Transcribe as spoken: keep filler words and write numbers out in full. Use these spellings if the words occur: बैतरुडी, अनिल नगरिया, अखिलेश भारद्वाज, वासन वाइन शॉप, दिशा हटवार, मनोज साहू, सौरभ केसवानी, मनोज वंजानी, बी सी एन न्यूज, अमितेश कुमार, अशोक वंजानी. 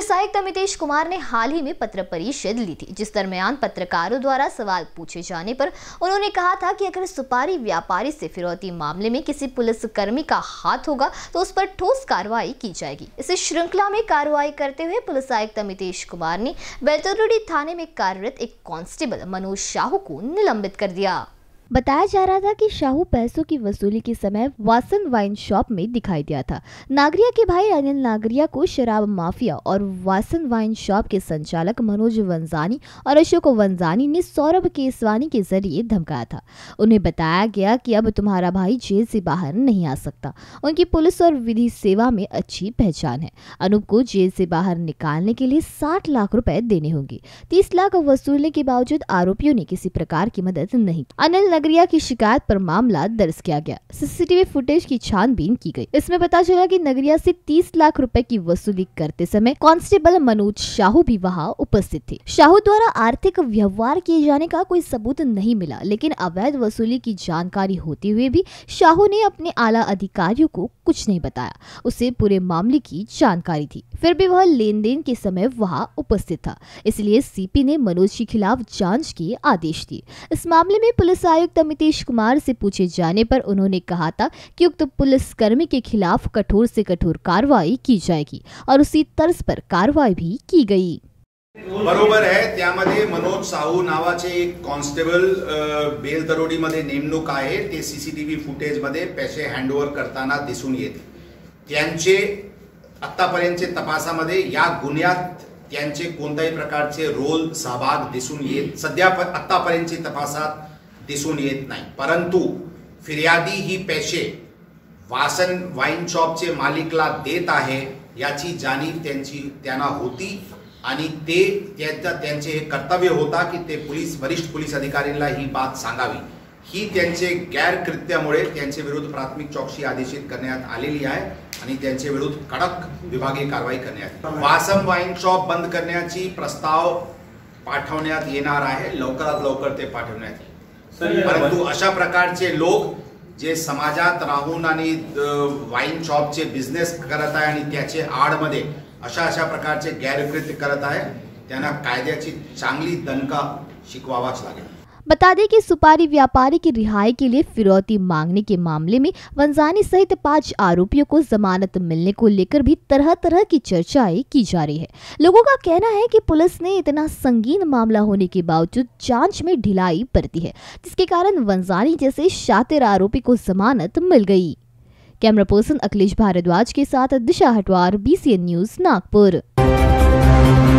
Police आयुक्त अमितेश कुमार ने हाल ही में पत्र परिषद ली थी, जिस दरमियान पत्रकारों द्वारा सवाल पूछे जाने पर उन्होंने कहा था कि अगर सुपारी व्यापारी से फिरौती मामले में किसी पुलिसकर्मी का हाथ होगा तो उस पर ठोस कार्रवाई की जाएगी। इसी श्रृंखला में कार्रवाई करते हुए पुलिस आयुक्त अमितेश कुमार ने बैतरुडी थाने में कार्यरत एक कांस्टेबल मनोज साहू को निलंबित कर दिया। बताया जा रहा था कि साहू पैसों की वसूली के समय वासन वाइन शॉप में दिखाई दिया था। नगरिया के भाई अनिल नगरिया को शराब माफिया और वासन वाइन शॉप के संचालक मनोज वंजानी और अशोक वंजानी ने सौरभ केसवानी के जरिए धमकाया था। उन्हें बताया गया कि अब तुम्हारा भाई जेल से बाहर नहीं आ सकता। उनकी पुलिस और विधि सेवा में अच्छी पहचान है। अनूप को जेल से बाहर निकालने के लिए साठ लाख रुपए देने होंगे। तीस लाख वसूलने के बावजूद आरोपियों ने किसी प्रकार की मदद नहीं। अनिल नगरिया की शिकायत पर मामला दर्ज किया गया। सीसीटीवी फुटेज की छानबीन की गई। इसमें पता चला कि नगरिया से तीस लाख रुपए की वसूली करते समय कांस्टेबल मनोज साहू भी वहां उपस्थित थे। साहू द्वारा आर्थिक व्यवहार किए जाने का कोई सबूत नहीं मिला, लेकिन अवैध वसूली की जानकारी होते हुए भी साहू ने अपने आला अधिकारियों को कुछ नहीं बताया। उसे पूरे मामले की जानकारी थी, फिर भी वह लेन देन के समय वहाँ उपस्थित था। इसलिए सीपी ने मनोज के खिलाफ जाँच के आदेश दिए। इस मामले में पुलिस आयुक्त अमितेश कुमार से पूछे जाने पर उन्होंने कहा था कि उक्त पुलिसकर्मी के खिलाफ कठोर से कठोर कार्रवाई की जाएगी और उसी तर्ज पर कार्रवाई भी की गई। बरोबर है, त्यामध्ये मनोज साहू नावाचे एक कॉन्स्टेबल बेलतरोडी मध्ये नेमणूक आहे। ते सीसीटीव्ही फुटेज मध्ये पैसे हँडओव्हर करताना दिसून येते। त्यांचे आतापर्यंतचे तपासामध्ये या गुन्ह्यात त्यांचे कोणत्याही प्रकारचे रोल सहभाग दिसून येत सध्या आतापर्यंतचे तपासात दिसून येत नाही। परंतु फिर्यादी ही पैसे वासन वाइन शॉपचे मालिकला देत आहे याची जाणीव त्यांची त्यांना होती आणि ते त्यांचे कर्तव्य होता की ते पोलीस वरिष्ठ पोलीस अधिकाऱ्यांना ही बात सांगावी। ही त्यांचे गैरकृत्यामुळे त्यांचे विरुद्ध प्राथमिक चौकशी आदेशित करण्यात आलेली आहे आणि त्यांचे विरुद्ध कडक विभागीय कारवाई करण्यात आली। वासन वाइन शॉप बंद करण्याची प्रस्ताव पाठवण्यात येणार आहे, लवकरात लवकर ते पाठवण्यात येईल। परंतु अशा प्रकारचे लोक जे समाजात राहून आणि वाइन शॉपचे बिझनेस करत आहे आणि त्याचे आडमध्ये अशा अशा प्रकारचे गैरकृत्य करत आहे त्यांना कायद्याची चांगली दणका शिकवावाच लागेल। बता दें कि सुपारी व्यापारी की रिहाई के लिए फिरौती मांगने के मामले में वंजानी सहित पांच आरोपियों को जमानत मिलने को लेकर भी तरह तरह की चर्चाएं की जा रही है। लोगों का कहना है कि पुलिस ने इतना संगीन मामला होने के बावजूद जांच में ढिलाई बरती है, जिसके कारण वंजानी जैसे शातिर आरोपी को जमानत मिल गई। कैमरा पर्सन अखिलेश भारद्वाज के साथ दिशा हटवार, बी सी एन न्यूज, Nagpur.